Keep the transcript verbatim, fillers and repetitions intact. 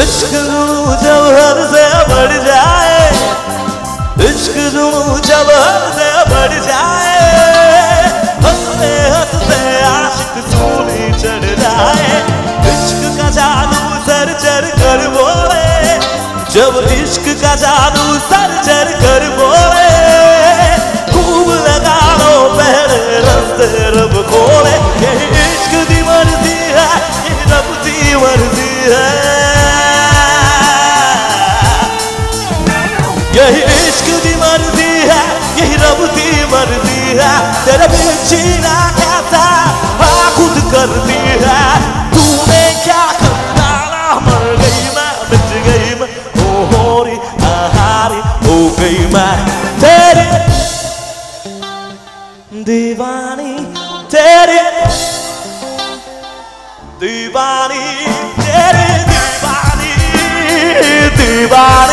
इश्क जुनू जब हद से बढ़ जाए, इश्क जुनू जब हद से बढ़ जाए, हंसते हंसते आशिक सूली चढ़ जाए, इश्क का जादू सर चढ़ कर बोले, जब इश्क का जादू सर चढ़ कर बोले, खूब लगा लो पहले रस्ते रब खोले, यही इश्क दी मर्जी है, यही रब दी मर्जी है, यही इश्क दी मर्जी है, यही रब दी मर्जी है, तेरे बिन जीना कैसा हाँ खुद करती है, तूने क्या करना ना मर गई मैं, बच गई मैं, ओ होरी आहारी हो गई मैं, तेरे दीवानी, तेरे दीवानी, तेरे दीवानी, दीवानी।